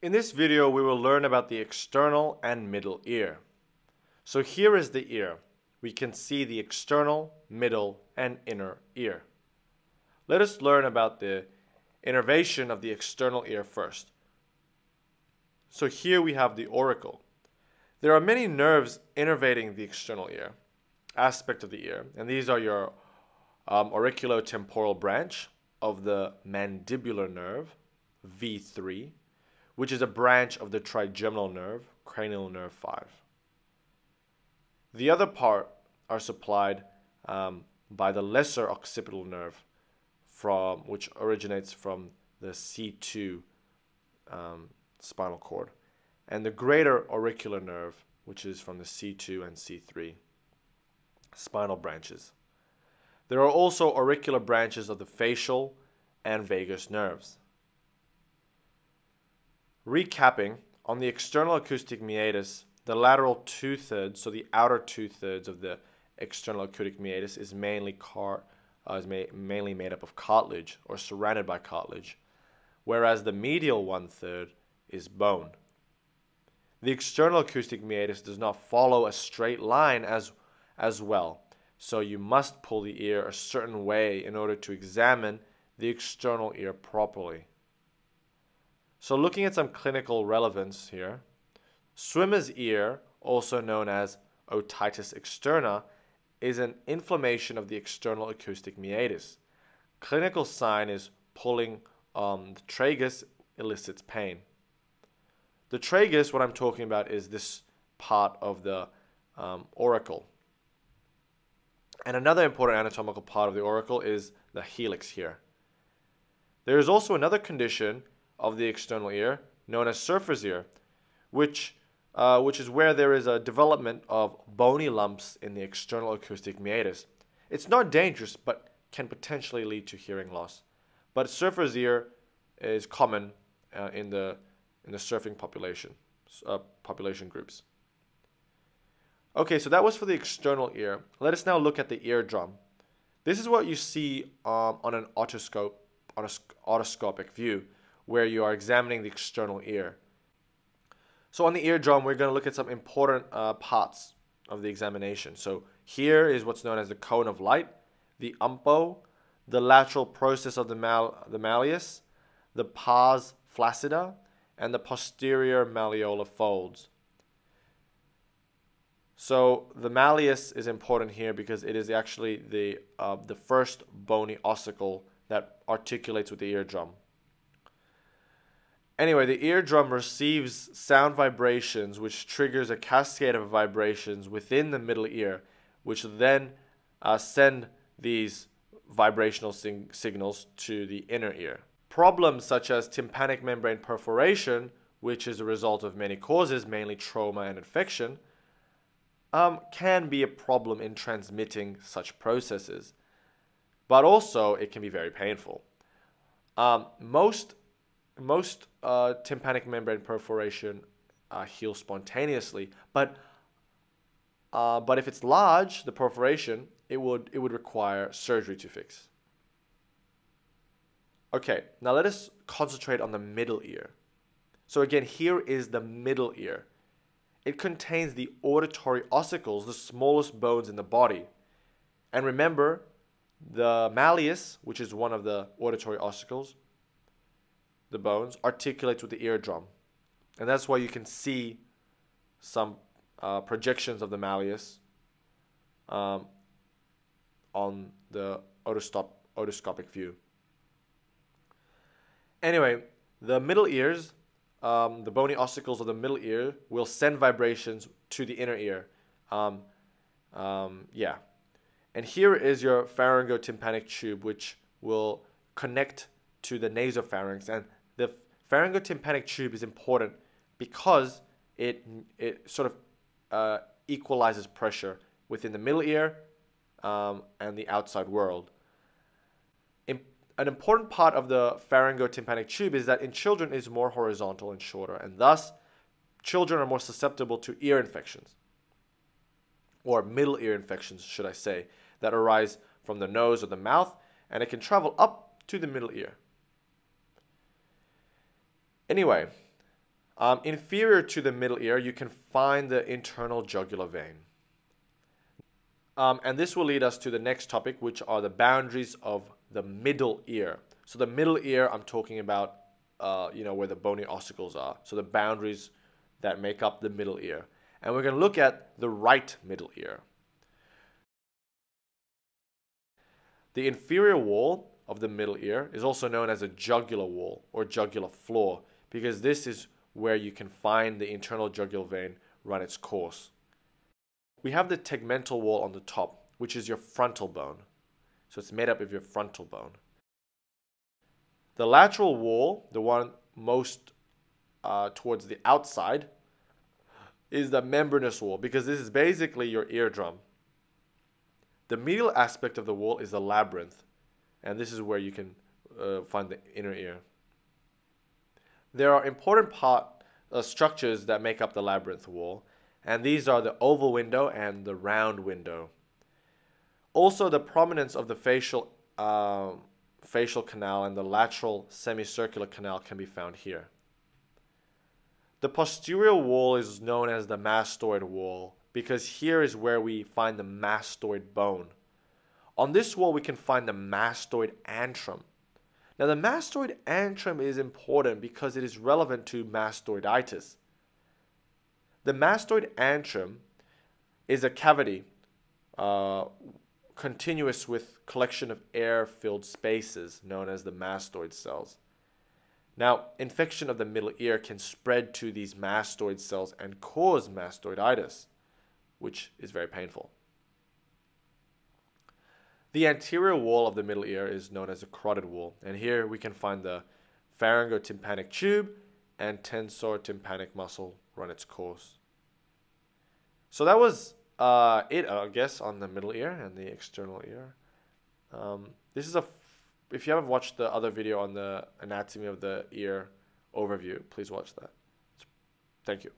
In this video, we will learn about the external and middle ear. So here is the ear. We can see the external, middle, and inner ear. Let us learn about the innervation of the external ear first. So here we have the auricle. There are many nerves innervating the external ear, aspect of the ear, and these are your auriculotemporal branch of the mandibular nerve, V3, which is a branch of the trigeminal nerve, cranial nerve 5. The other part are supplied by the lesser occipital nerve, which originates from the C2 spinal cord, and the greater auricular nerve, which is from the C2 and C3 spinal branches. There are also auricular branches of the facial and vagus nerves. Recapping, on the external acoustic meatus, the lateral two-thirds, so the outer two-thirds of the external acoustic meatus is mainly made up of cartilage or surrounded by cartilage, whereas the medial one-third is bone. The external acoustic meatus does not follow a straight line as well, so you must pull the ear a certain way in order to examine the external ear properly. So looking at some clinical relevance here, swimmer's ear, also known as otitis externa, is an inflammation of the external acoustic meatus. Clinical sign is pulling the tragus elicits pain. The tragus, what I'm talking about, is this part of the auricle. And another important anatomical part of the auricle is the helix here. There is also another condition of the external ear known as surfer's ear, which is where there is a development of bony lumps in the external acoustic meatus. It's not dangerous, but can potentially lead to hearing loss. But surfer's ear is common in the surfing population, groups. Okay, so that was for the external ear. Let us now look at the eardrum. This is what you see on an otoscopic view, where you are examining the external ear. So on the eardrum, we're going to look at some important parts of the examination. So here is what's known as the cone of light, the umbo, the lateral process of the malleus, the pars flaccida, and the posterior malleolar folds. So the malleus is important here because it is actually the first bony ossicle that articulates with the eardrum. Anyway, the eardrum receives sound vibrations, which triggers a cascade of vibrations within the middle ear, which then send these vibrational signals to the inner ear. Problems such as tympanic membrane perforation, which is a result of many causes, mainly trauma and infection, can be a problem in transmitting such processes. But also, it can be very painful. Most tympanic membrane perforation heals spontaneously, but if it's large, the perforation, it would require surgery to fix. Okay, now let us concentrate on the middle ear. So again, here is the middle ear. It contains the auditory ossicles, the smallest bones in the body. And remember, the malleus, which is one of the auditory ossicles, the bones, articulates with the eardrum. And that's why you can see some projections of the malleus on the otoscopic view. Anyway, the middle ears, the bony ossicles of the middle ear will send vibrations to the inner ear. And here is your pharyngotympanic tube, which will connect to the nasopharynx, and the pharyngotympanic tube is important because it sort of equalizes pressure within the middle ear and the outside world. An important part of the pharyngotympanic tube is that in children is more horizontal and shorter, and thus children are more susceptible to ear infections, or middle ear infections should I say, that arise from the nose or the mouth, and it can travel up to the middle ear. Anyway, Inferior to the middle ear, you can find the internal jugular vein. And this will lead us to the next topic, which are the boundaries of the middle ear. So the middle ear, I'm talking about, you know, where the bony ossicles are. So the boundaries that make up the middle ear. And we're going to look at the right middle ear. The inferior wall of the middle ear is also known as a jugular wall or jugular floor, because this is where you can find the internal jugular vein run its course. We have the tegmental wall on the top, which is your frontal bone. So it's made up of your frontal bone. The lateral wall, the one most towards the outside, is the membranous wall, because this is basically your eardrum. The medial aspect of the wall is the labyrinth, and this is where you can find the inner ear. There are important structures that make up the labyrinth wall, and these are the oval window and the round window. Also, the prominence of the facial canal and the lateral semicircular canal can be found here. The posterior wall is known as the mastoid wall, because here is where we find the mastoid bone. On this wall, we can find the mastoid antrum. Now, the mastoid antrum is important because it is relevant to mastoiditis. The mastoid antrum is a cavity continuous with collection of air-filled spaces known as the mastoid cells. Now, infection of the middle ear can spread to these mastoid cells and cause mastoiditis, which is very painful. The anterior wall of the middle ear is known as the carotid wall, and here we can find the pharyngotympanic tube and tensor tympanic muscle run its course. So that was it, I guess, on the middle ear and the external ear. If you haven't watched the other video on the anatomy of the ear overview, please watch that. Thank you.